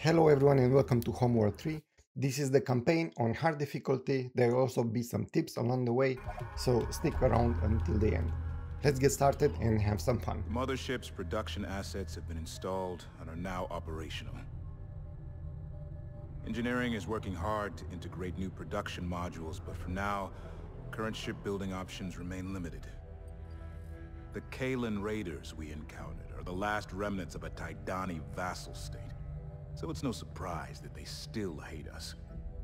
Hello everyone and welcome to Homeworld 3. This is the campaign on hard difficulty. There will also be some tips along the way, so stick around until the end. Let's get started and have some fun. The mothership's production assets have been installed and are now operational. Engineering is working hard to integrate new production modules, but for now, current shipbuilding options remain limited. The Kaelin Raiders we encountered are the last remnants of a Taidani vassal state. So it's no surprise that they still hate us,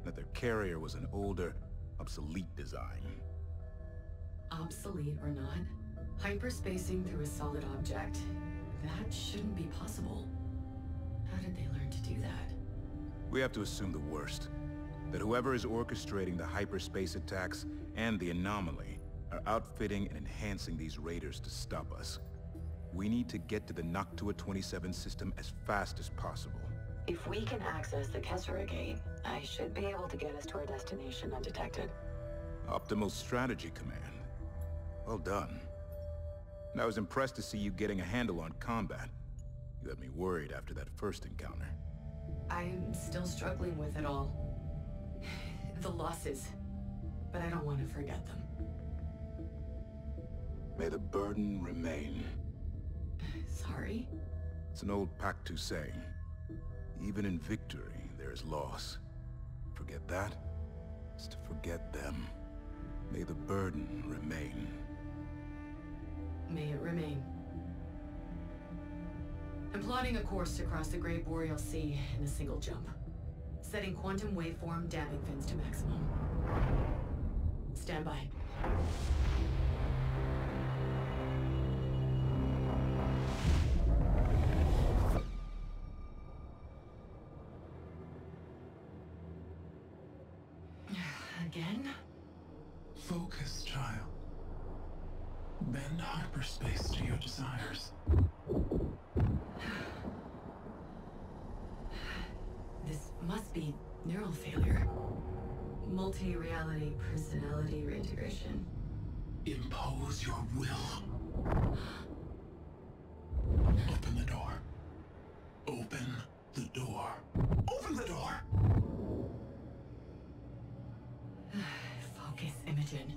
that their carrier was an older, obsolete design. Obsolete or not, hyperspacing through a solid object, that shouldn't be possible. How did they learn to do that? We have to assume the worst, that whoever is orchestrating the hyperspace attacks and the anomaly are outfitting and enhancing these raiders to stop us. We need to get to the Noctua 27 system as fast as possible. If we can access the Kessera Gate, I should be able to get us to our destination undetected. Optimal strategy, Command. Well done. And I was impressed to see you getting a handle on combat. You had me worried after that first encounter. I'm still struggling with it all. The losses. But I don't want to forget them. May the burden remain. Sorry? It's an old Pactu saying. Even in victory, there is loss. Forget that, is to forget them. May the burden remain. May it remain. I'm plotting a course to cross the Great Boreal Sea in a single jump, setting quantum waveform damping fins to maximum. Stand by. Again? Focus, child. Bend hyperspace to your desires. This must be neural failure. Multi-reality personality reintegration. Impose your will. Open the door. Open the door. Open the door! Focus, Imogen.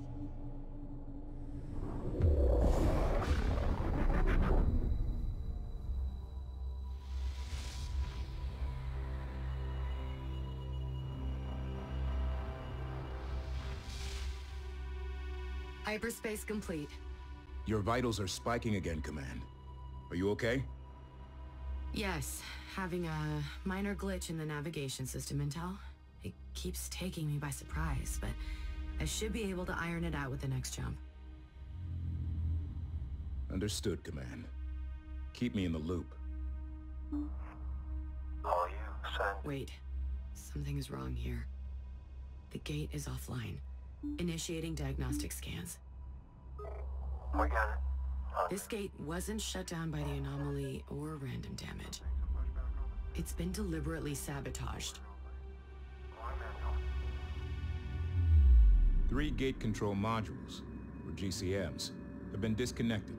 Hyperspace complete. Your vitals are spiking again, Command. Are you okay? Yes, having a minor glitch in the navigation system, Intel. It keeps taking me by surprise, but I should be able to iron it out with the next jump. Understood, Command. Keep me in the loop. All you send. Wait. Something is wrong here. The gate is offline. Initiating diagnostic scans. We got it. This gate wasn't shut down by the anomaly or random damage. It's been deliberately sabotaged. 3 gate control modules, or GCMs, have been disconnected.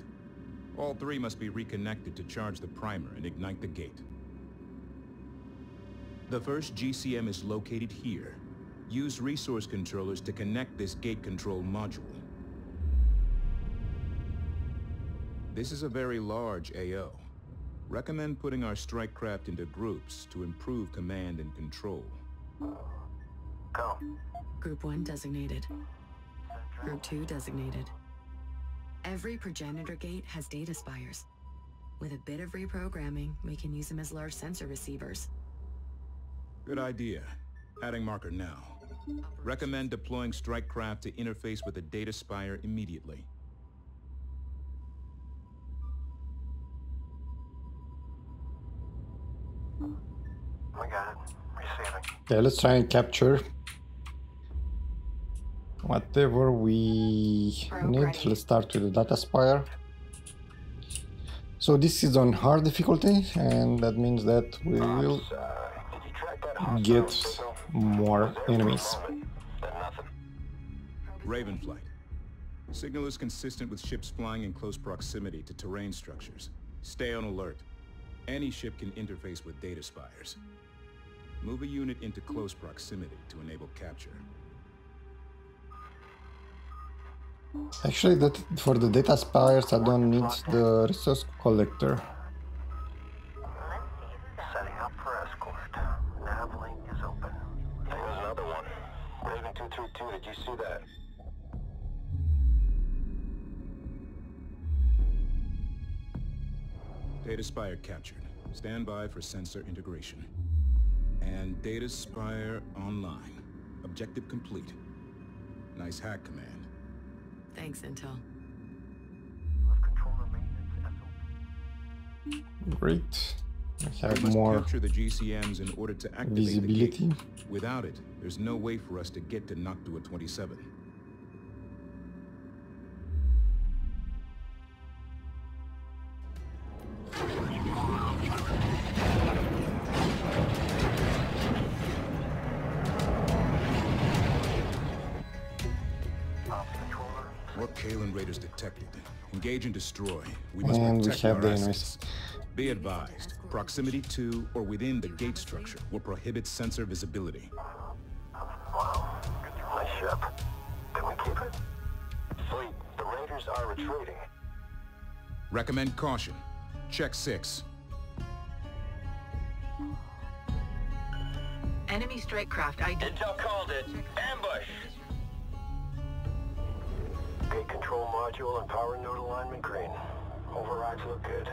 All 3 must be reconnected to charge the primer and ignite the gate. The first GCM is located here. Use resource controllers to connect this gate control module. This is a very large AO. Recommend putting our strike craft into groups to improve command and control. Go. Group 1 designated. Group 2 designated. Every progenitor gate has data spires. With a bit of reprogramming, we can use them as large sensor receivers. Good idea. Adding marker now. Recommend deploying strike craft to interface with the data spire immediately. We got it. Receiving. Yeah, let's try and capture whatever we need. Let's start with the data spire. So this is on hard difficulty, and that means that we will get more enemies. Ravenflight. Signal is consistent with ships flying in close proximity to terrain structures. Stay on alert. Any ship can interface with data spires. Move a unit into close proximity to enable capture. Actually, that for the data spires, I don't need the resource collector. Setting up for escort. Nav link is open. There was another one. Raven 232. Did you see that? Data spire captured. Stand by for sensor integration. And data spire online. Objective complete. Nice hack, command. Thanks, Intel. Great. I have more capture the GCMs in order to activate visibility. Without it, there's no way for us to get to Noctua 27. Engage and destroy. We must protect our assets. Be advised, proximity to or within the gate structure will prohibit sensor visibility. Wow, my ship. Can we keep it? Fleet, the Raiders are retreating. Recommend caution. Check 6. Enemy strike craft ID. Intel called it. Ambush. Gate control module and power node alignment green. Overrides look good.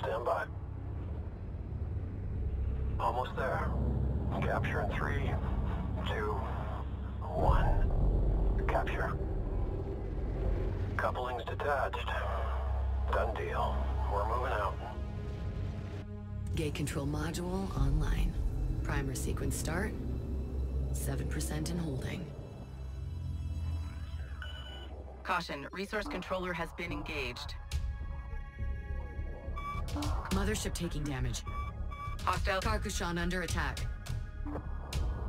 Stand by. Almost there. Capture in 3, 2, 1. Capture. Couplings detached. Done deal. We're moving out. Gate control module online. Primer sequence start. 7% in holding. Caution, resource controller has been engaged. Mothership taking damage. Hostile Karkushan under attack.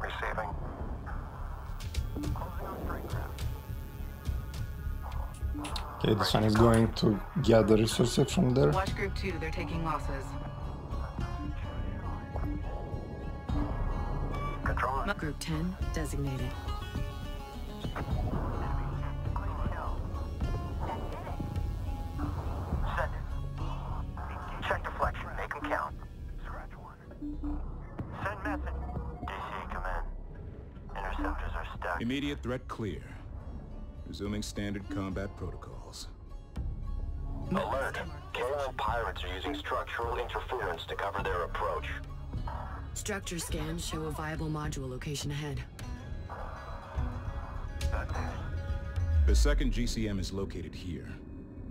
Receiving. Okay, this one is going to gather resources from there. Watch group 2, they're taking losses. Control. Group 10 designated. Immediate threat clear. Resuming standard combat protocols. Alert! K-1 Pirates are using structural interference to cover their approach. Structure scans show a viable module location ahead. The second GCM is located here.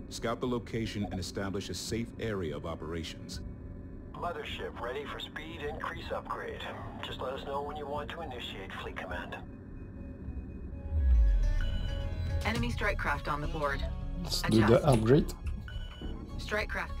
Scout the location and establish a safe area of operations. Mothership ready for speed increase upgrade. Just let us know when you want to initiate fleet command. Enemy strike craft on the board. Let's do the upgrade. Strike craft.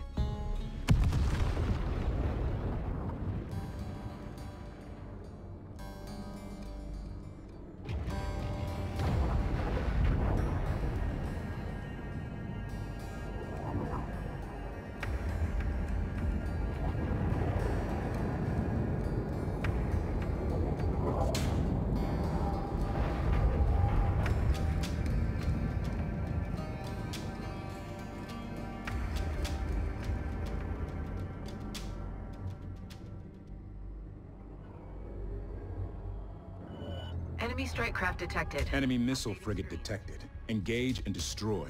Enemy strike craft detected. Enemy missile frigate detected. Engage and destroy.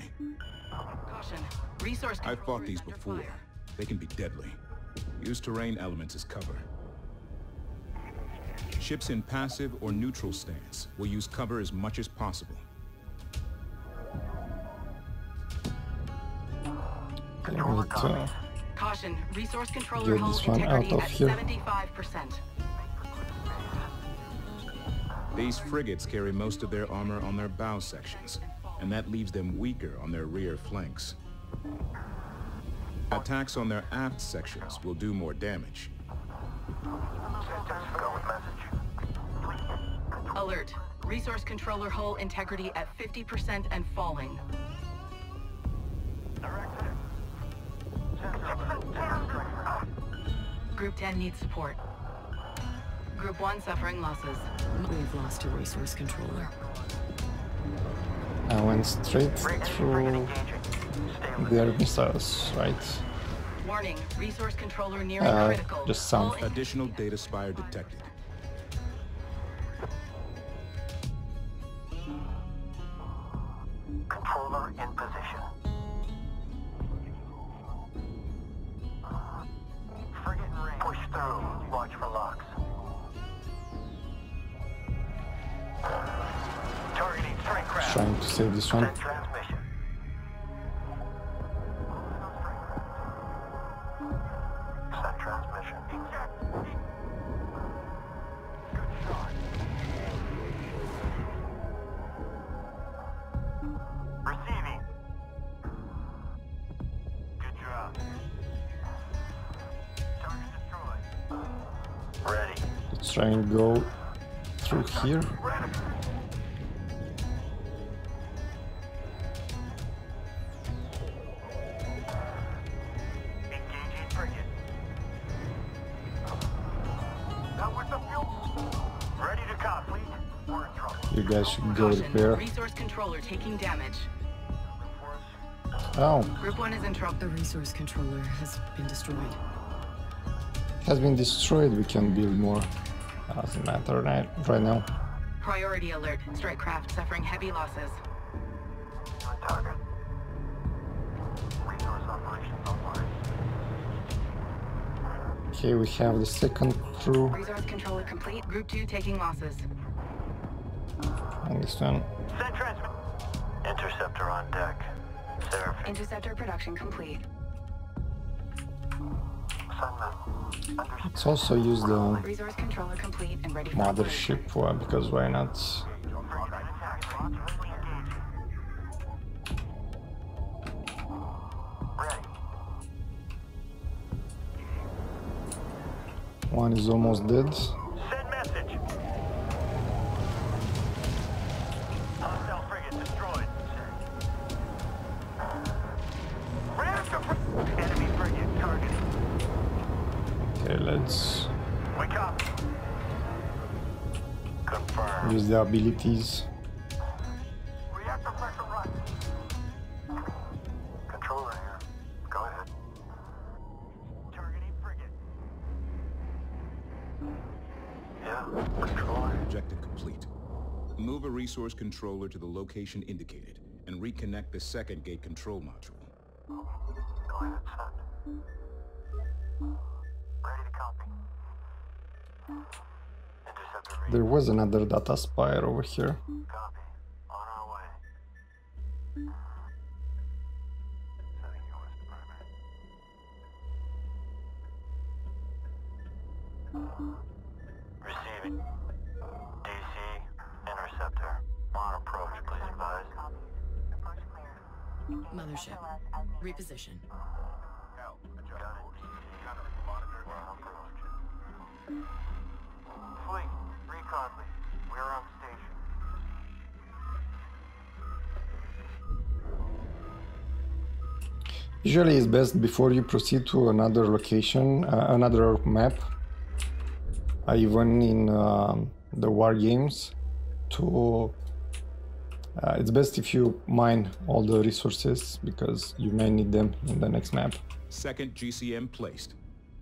Caution. Resource control. I've fought these before. Fire. They can be deadly. Use terrain elements as cover. Ships in passive or neutral stance will use cover as much as possible. Caution. Resource controller hull integrity at 75%. These frigates carry most of their armor on their bow sections, and that leaves them weaker on their rear flanks. Attacks on their aft sections will do more damage. Alert. Resource controller hull integrity at 50% and falling. Group 10 needs support. Group 1 suffering losses. We've lost a resource controller. I went straight through their missiles, right? Warning, resource controller nearing critical. Just some additional data spire detected. Controller in position. Frigate range. Push through. Watch for locks. Targeting strike craft. Trying to save this one. Try and go through here. You guys should go repair. Resource controller taking damage. Oh. Group 1 is in trouble. The resource controller has been destroyed. Has been destroyed. We can build more. Doesn't matter right now. Priority alert. Strike craft suffering heavy losses. On target. Resource operations online. Okay, we have the second crew. Resource controller complete. Group 2 taking losses. On this one. Send transmit. Interceptor on deck. Serve. Interceptor production complete. Let's also use the mothership one, because why not? One is almost dead. Use the abilities. Reactor pressure run. Controller here. Go ahead. Targeting frigate. Yeah, controller. Objective complete. Move a resource controller to the location indicated and reconnect the second gate control module. Go ahead, send. Ready to copy. There was another data spire over here. Copy. On our way. Setting yours, primary. Receiving. DC interceptor. On approach, please advise. Approach clear. Mothership. Reposition. Help. Got it. Monitor on approach. Fleet. Recon, we're on station. Usually it's best before you proceed to another location, another map, even in the war games, to it's best if you mine all the resources, because you may need them in the next map. Second GCM placed.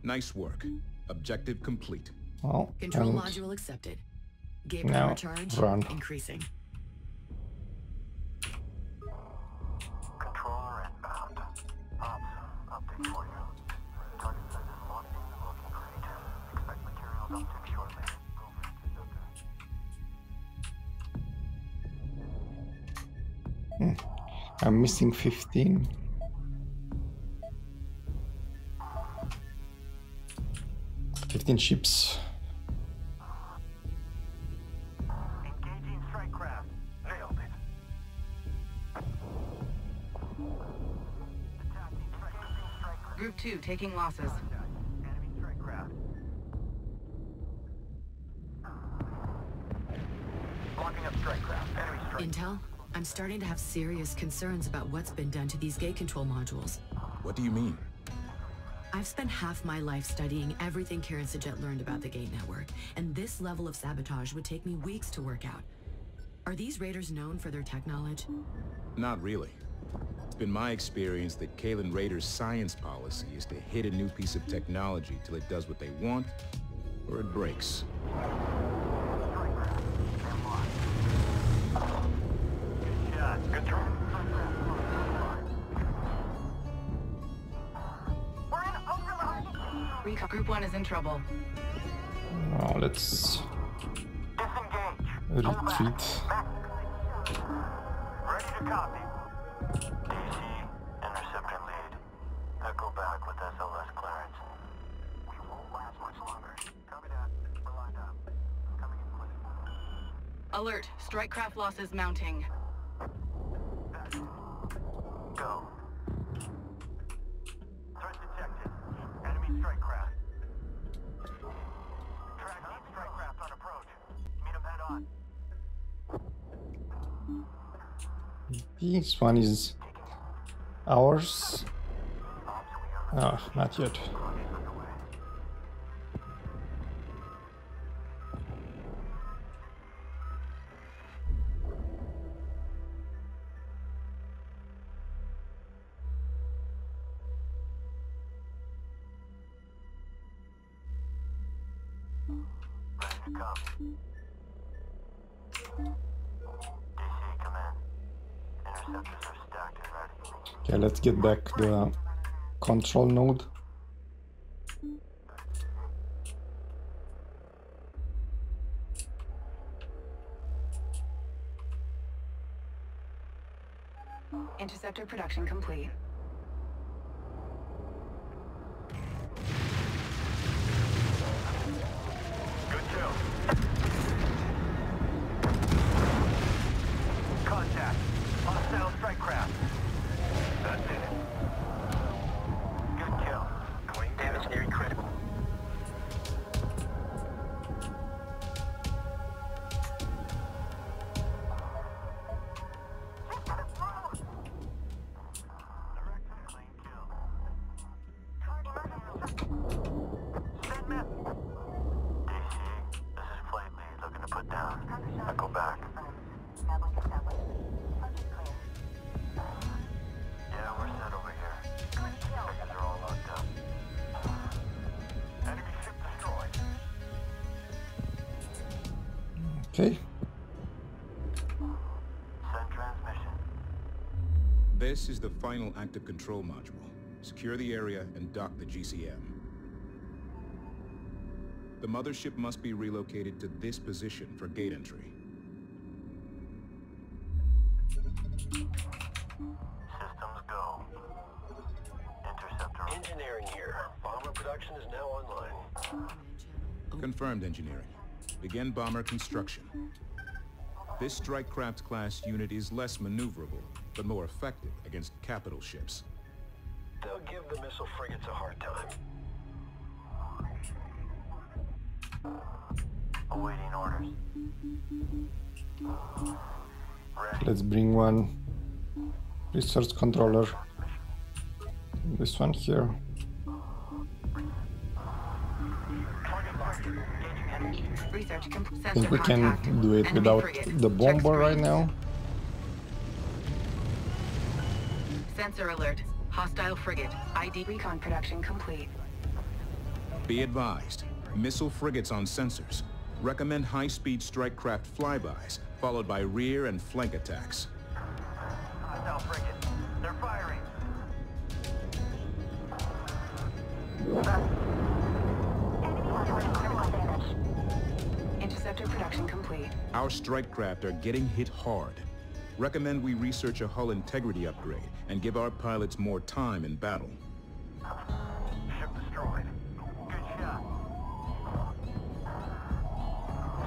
Nice work. Objective complete. Well, control module accepted. Gate power charge increasing. Controller inbound. Ops, update for you. Target site is locked in, looking great. Expect materials uptick shortly. Over to Zucker. I'm missing 15. Ships. Group 2 taking losses. Enemy strike craft. Blocking up strike craft. Enemy strike. Intel, I'm starting to have serious concerns about what's been done to these gate control modules. What do you mean? I've spent half my life studying everything Karan S'jet learned about the gate network, and this level of sabotage would take me weeks to work out. Are these raiders known for their tech knowledge? Not really. It's been my experience that Kaelin Raiders' science policy is to hit a new piece of technology till it does what they want, or it breaks. Good shot. Good throw. Group 1 is in trouble. Oh, let's retreat. Ready to copy. DC, interceptor lead. Echo back with SLS clearance. We won't last much longer. Copy that. We're lined up. Coming in quick. Alert. Strike craft losses mounting. Go. Threat detected. Enemy strike craft. Tracking strike craft on approach. Meet them head on. This one is ours. Ah, oh, not yet. Okay, let's get back the control node. Interceptor production complete. Okay. Send transmission. This is the final active control module. Secure the area and dock the GCM. The mothership must be relocated to this position for gate entry. Systems go. Interceptor. Engineering here. Bomber production is now online. Confirmed engineering. Begin bomber construction. This strike craft class unit is less maneuverable, but more effective against capital ships. They'll give the missile frigates a hard time. Awaiting orders. Ready. Let's bring one resource controller. This one here. I think we can do it without the bomber right now. Sensor alert. Hostile frigate. ID recon production complete. Be advised. Missile frigates on sensors. Recommend high-speed strike craft flybys, followed by rear and flank attacks. Hostile frigate. They're firing. Production complete. Our strike craft are getting hit hard. Recommend we research a hull integrity upgrade and give our pilots more time in battle. Ship destroyed. Good shot.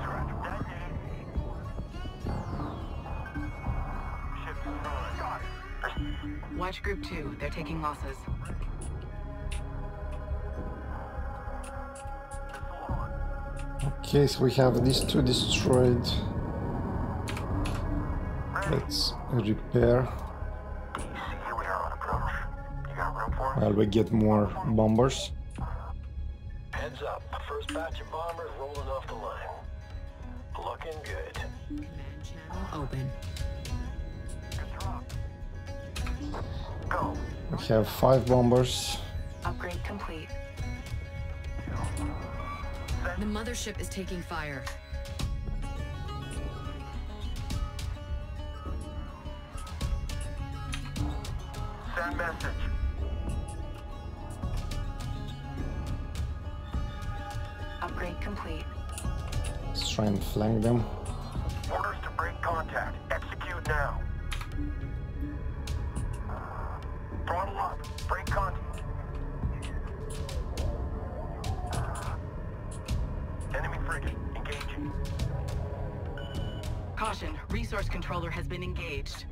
Scratch that name. Ship destroyed. Got it. Watch Group 2. They're taking losses. Okay, so we have these two destroyed. Let's repair. You got room for while we get more bombers. Heads up, first batch of bombers rolling off the line. Looking good. Command channel open. Good drop. Go. We have 5 bombers. Upgrade complete. The mothership is taking fire. Send message. Upgrade complete. Let's try and flank them. Orders to break contact. Execute now. Throttle up. Break contact. Enemy frigate engaging. Caution. Resource controller has been engaged.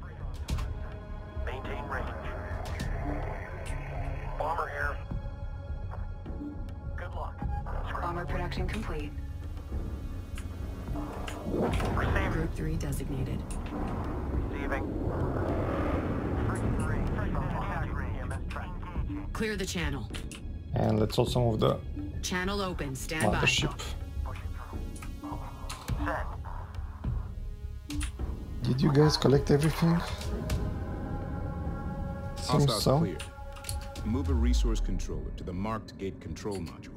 Maintain range. Bomber here. Good luck. Bomber production complete. Receiving. Group 3 designated. Receiving. Clear the channel. And let's also move the channel open. Stand by. Ship. Did you guys collect everything? Seems so. Clear. Move a resource controller to the marked gate control module.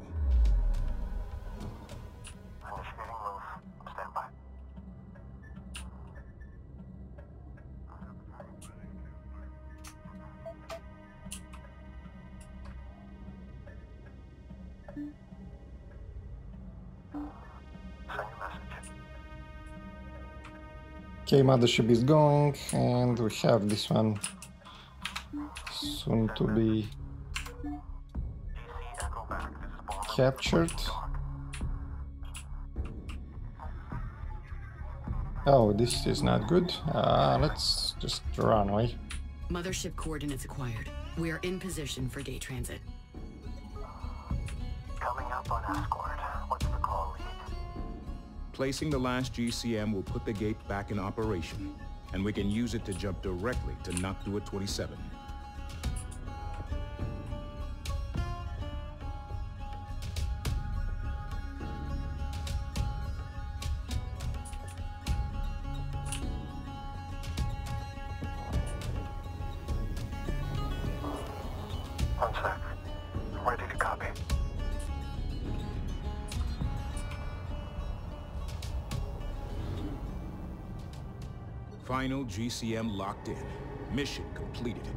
Okay, mothership is going, and we have this one soon to be captured. Oh, this is not good. Let's just run away. Mothership coordinates acquired. We are in position for gate transit. Coming up on escort. What's the call lead? Placing the last GCM will put the gate back in operation, and we can use it to jump directly to Noctua 27. Final GCM locked in. Mission completed.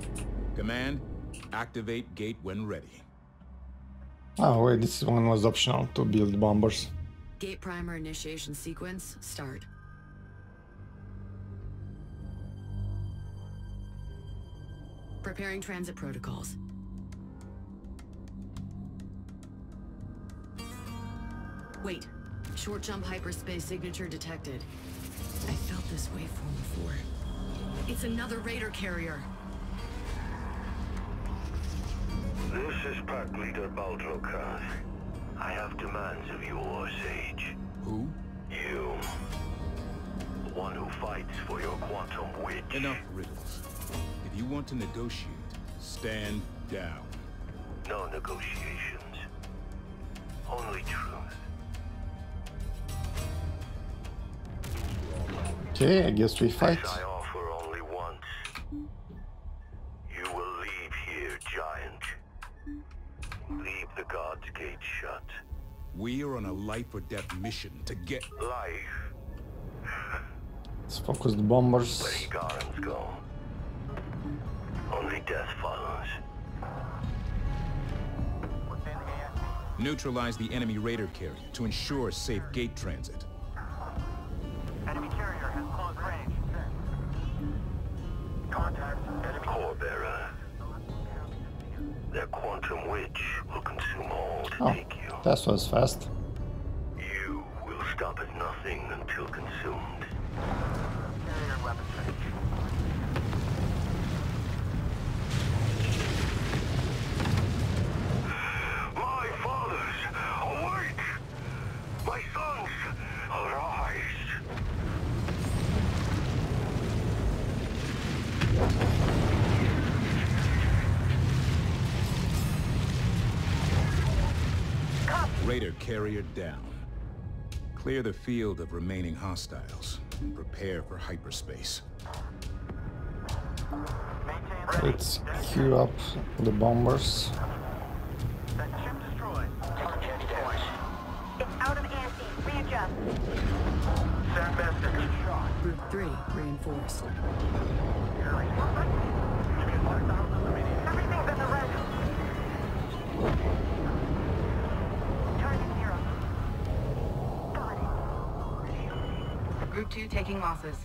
Command, activate gate when ready. Oh wait, this one was optional to build bombers. Gate primer initiation sequence, start. Preparing transit protocols. Wait, short jump hyperspace signature detected. I felt this waveform before. It's another raider carrier. This is Pack Leader Baldroca. I have demands of you, War Sage. Who? You. The one who fights for your quantum witch. Enough riddles. If you want to negotiate, stand down. No negotiations. Only truth. Okay, I guess we fight. I offer only once. You will leave here, giant. Leave the God's gate shut. We are on a life or death mission to get life. Let's focus the bombers. Let Hiigarans go. Only death follows. Neutralize the enemy raider carrier to ensure safe gate transit. Enemy carrier has close range. Contact enemy core bearer. Their quantum witch will consume all to take you. That was fast. You will stop at nothing until consumed. Carrier weapon range. My fathers, awake! My sons, arise! Raider carrier down. Clear the field of remaining hostiles and prepare for hyperspace. Let's queue up the bombers. That ship destroyed. Target damage. It's out of ASC. Readjust. Send message. Group 3 reinforced. Everything's in the red. Target 0. Got it. Group 2 taking losses.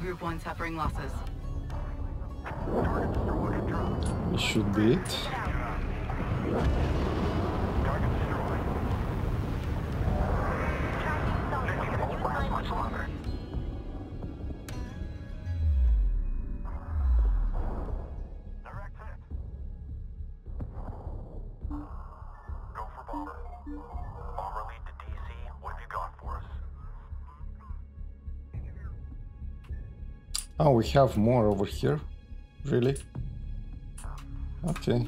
Group 1 suffering losses. It should be it. Oh, we have more over here. Really? Okay.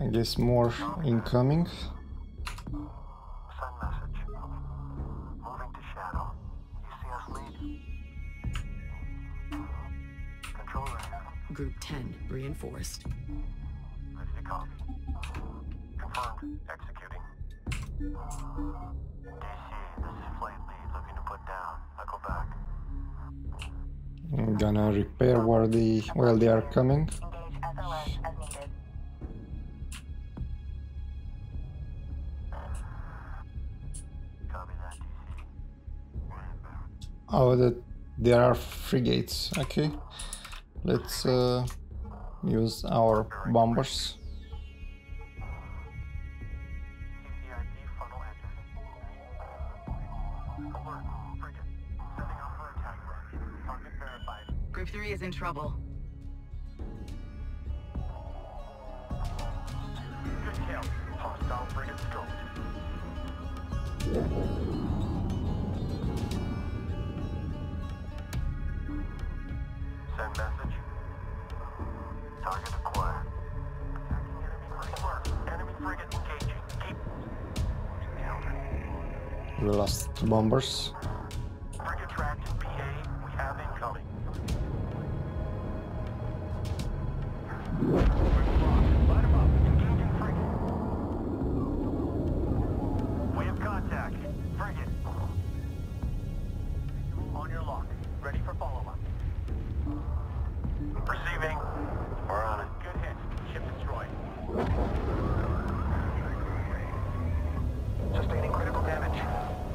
I guess more incoming. Send message. Moving to shadow. You see us lead? Controller. Group 10 reinforced. Ready to copy. Confirmed. Executing. DC, this is flight lead. Looking to put down. I go back. I'm gonna repair where they are coming. Engage SOS as needed. Copy that, DC. Oh, there are frigates. Okay, let's use our bombers. Group 3 is in trouble. Good kill. Hostile frigate scoped. Send message. Target acquired. Enemy frigate engaging. Keep. We lost two bombers. Frigate tracked in PA. We have incoming. We have contact. Frigate. On your lock. Ready for follow-up. Receiving. We're on it. Good hit. Ship destroyed. Sustaining critical damage.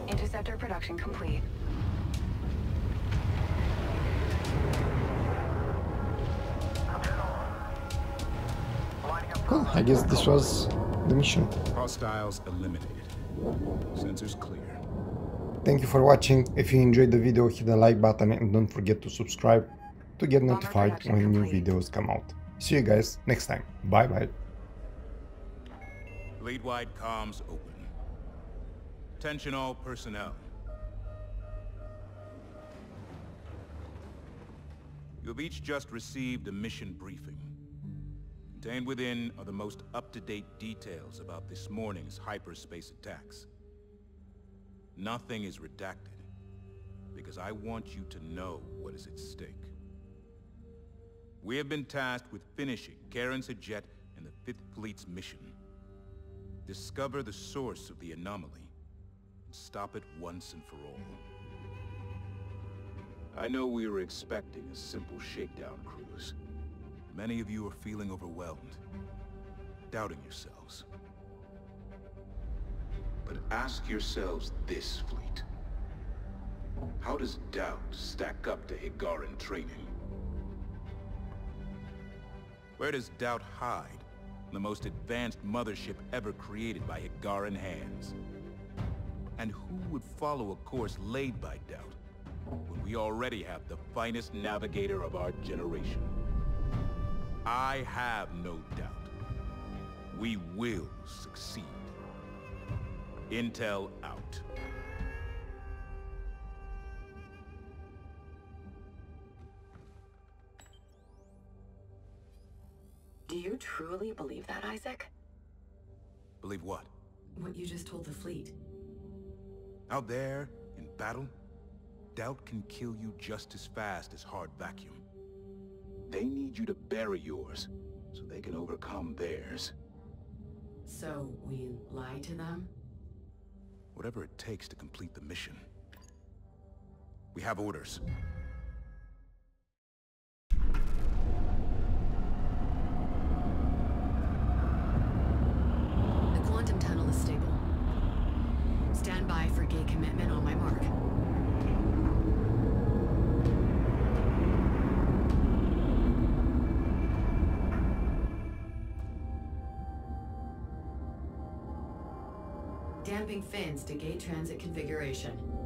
Interceptor production complete. Cool, I guess this was the mission. Hostiles eliminated. Sensors clear. Thank you for watching. If you enjoyed the video, hit the like button and don't forget to subscribe to get notified when new videos come out. See you guys next time. Bye bye. Lead wide comms open. Attention all personnel. You have each just received a mission briefing. Contained within are the most up-to-date details about this morning's hyperspace attacks. Nothing is redacted, because I want you to know what is at stake. We have been tasked with finishing Karan S'jet and the Fifth Fleet's mission. Discover the source of the anomaly, and stop it once and for all. I know we were expecting a simple shakedown cruise. Many of you are feeling overwhelmed, doubting yourselves. But ask yourselves this, fleet. How does doubt stack up to Hiigaran training? Where does doubt hide in the most advanced mothership ever created by Hiigaran hands? And who would follow a course laid by doubt when we already have the finest navigator of our generation? I have no doubt. We will succeed. Intel out. Do you truly believe that, Isaac? Believe what? What you just told the fleet. Out there, in battle, doubt can kill you just as fast as hard vacuum. They need you to bury yours, so they can overcome theirs. So, we lie to them? Whatever it takes to complete the mission. We have orders. Fins to gate transit configuration.